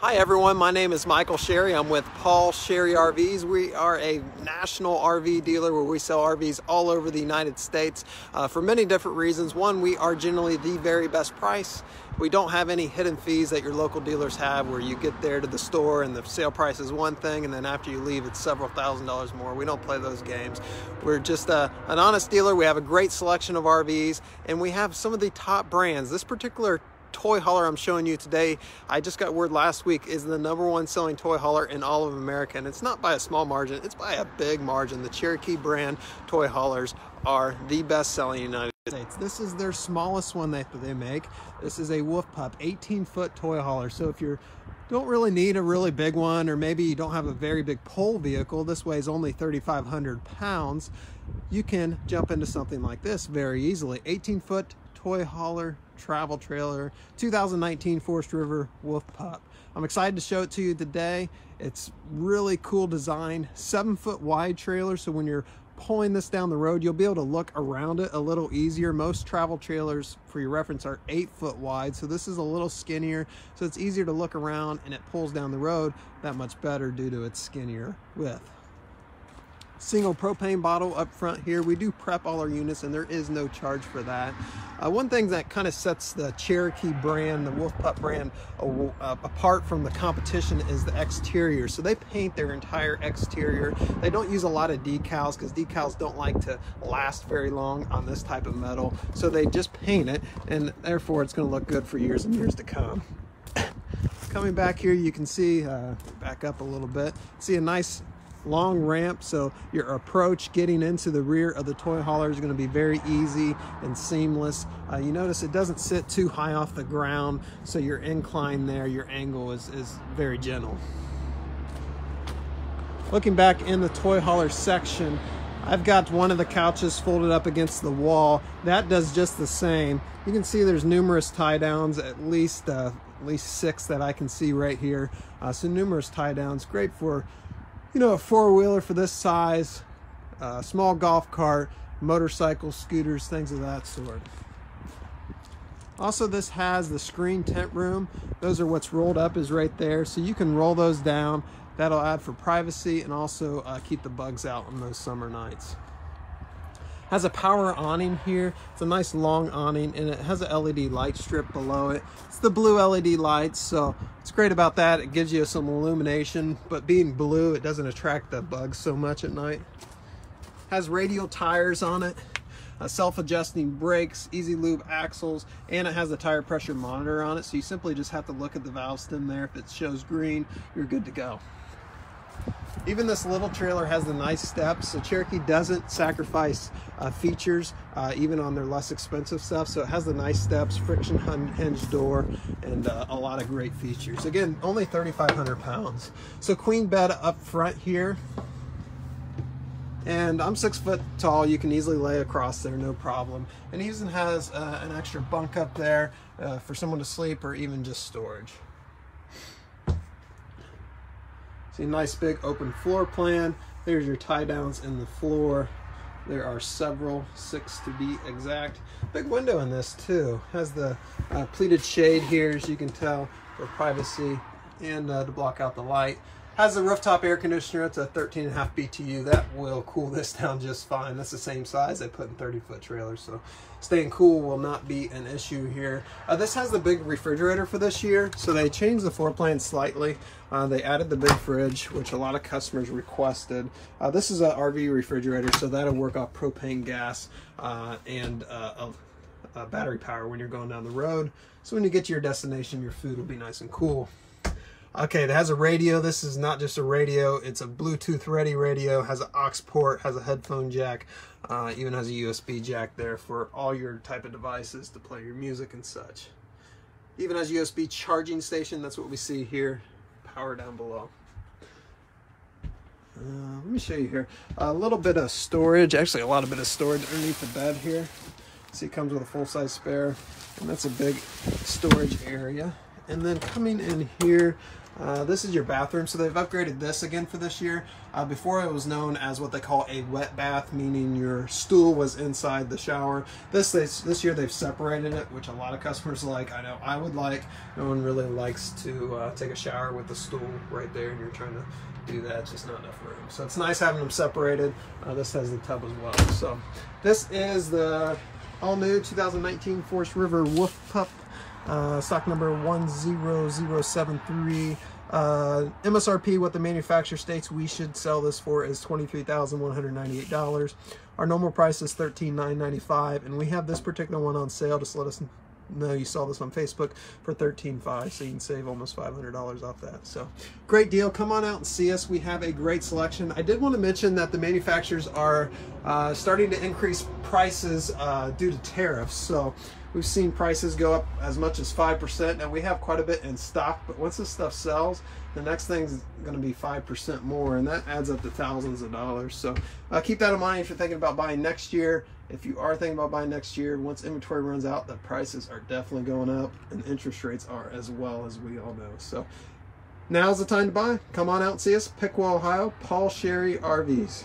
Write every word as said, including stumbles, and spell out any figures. Hi everyone, my name is Michael Sherry. I'm with Paul Sherry R Vs. We are a national R V dealer where we sell R Vs all over the United States uh, for many different reasons. One, we are generally the very best price. We don't have any hidden fees that your local dealers have where you get there to the store and the sale price is one thing and then after you leave it's several thousand dollars more. We don't play those games. We're just a, an honest dealer. We have a great selection of R Vs and we have some of the top brands. This particular toy hauler I'm showing you today, I just got word last week, is the number one selling toy hauler in all of America, and it's not by a small margin, it's by a big margin. The Cherokee brand toy haulers are the best selling in the United States. This is their smallest one that they make. This is a Wolf Pup eighteen foot toy hauler, so if you don't really need a really big one, or maybe you don't have a very big pole vehicle, this weighs only thirty-five hundred pounds, you can jump into something like this very easily. eighteen foot toy hauler travel trailer, two thousand nineteen Forest River Wolf Pup. I'm excited to show it to you today. It's really cool design, seven foot wide trailer, so when you're pulling this down the road you'll be able to look around it a little easier. Most travel trailers, for your reference, are eight foot wide, so this is a little skinnier, so it's easier to look around and it pulls down the road that much better due to its skinnier width. Single propane bottle up front here. We do prep all our units and there is no charge for that. Uh, one thing that kind of sets the Cherokee brand, the Wolf Pup brand, uh, uh, apart from the competition is the exterior. So they paint their entire exterior. They don't use a lot of decals because decals don't like to last very long on this type of metal. So they just paint it and therefore it's going to look good for years and years to come. Coming back here, you can see, uh, back up a little bit, see a nice long ramp, so your approach getting into the rear of the toy hauler is going to be very easy and seamless. Uh, you notice it doesn't sit too high off the ground, so your incline there, your angle is, is very gentle. Looking back in the toy hauler section, I've got one of the couches folded up against the wall. That does just the same. You can see there's numerous tie downs, at least uh, at least six that I can see right here. Uh, so numerous tie downs, great for, you know, a four-wheeler for this size, uh, small golf cart, motorcycles, scooters, things of that sort. Also, this has the screen tent room. Those are what's rolled up is right there, so you can roll those down. That'll add for privacy and also uh, keep the bugs out on those summer nights. Has a power awning here. It's a nice long awning and it has a L E D light strip below it. It's the blue L E D lights, so it's great about that. It gives you some illumination, but being blue, it doesn't attract the bugs so much at night. Has radial tires on it, uh, self-adjusting brakes, EZLube axles, and it has a tire pressure monitor on it, so you simply just have to look at the valve stem there. If it shows green, you're good to go. Even this little trailer has the nice steps, so Cherokee doesn't sacrifice uh, features uh, even on their less expensive stuff, so it has the nice steps, friction hinge door, and uh, a lot of great features. Again, only thirty-five hundred pounds. So queen bed up front here, and I'm six foot tall, you can easily lay across there, no problem. And he even has uh, an extra bunk up there uh, for someone to sleep or even just storage. See, nice big open floor plan. There's your tie downs in the floor. There are several, six to be exact. Big window in this too. Has the uh, pleated shade here, as you can tell, for privacy and uh, to block out the light. Has the rooftop air conditioner. It's a thirteen and a half B T U. That will cool this down just fine. That's the same size they put in thirty foot trailers, so staying cool will not be an issue here. Uh, this has the big refrigerator for this year, so they changed the floor plan slightly. Uh, they added the big fridge, which a lot of customers requested. Uh, this is an R V refrigerator, so that'll work off propane gas uh, and uh, a, a battery power when you're going down the road. So when you get to your destination, your food will be nice and cool. Okay, it has a radio. This is not just a radio, it's a Bluetooth ready radio, has an aux port, has a headphone jack, uh, even has a U S B jack there for all your type of devices to play your music and such. Even has a U S B charging station, that's what we see here, power down below. Uh, let me show you here, a little bit of storage, actually a lot of bit of storage underneath the bed here. See, it comes with a full-size spare, and that's a big storage area. And then coming in here, uh, this is your bathroom. So they've upgraded this again for this year. Uh, before it was known as what they call a wet bath, meaning your stool was inside the shower. This this year they've separated it, which a lot of customers like. I know I would like. No one really likes to uh, take a shower with the stool right there, and you're trying to do that. It's just not enough room. So it's nice having them separated. Uh, this has the tub as well. So this is the all new two thousand nineteen Forest River Wolf Pup, uh, stock number one zero zero seven three. Uh, M S R P, what the manufacturer states we should sell this for, is twenty-three thousand one hundred ninety-eight dollars. Our normal price is thirteen thousand nine hundred ninety-five dollars, and we have this particular one on sale. Just let us know you saw this on Facebook for thirteen thousand five hundred dollars, so you can save almost five hundred dollars off that. So great deal. Come on out and see us. We have a great selection. I did want to mention that the manufacturers are uh, starting to increase prices uh, due to tariffs. So we've seen prices go up as much as five percent. Now we have quite a bit in stock, but once this stuff sells, the next thing's gonna be five percent more, and that adds up to thousands of dollars. So uh, keep that in mind if you're thinking about buying next year. If you are thinking about buying next year, once inventory runs out, the prices are definitely going up, and interest rates are as well, as we all know. So now's the time to buy. Come on out and see us. Piqua, Ohio, Paul Sherry R Vs.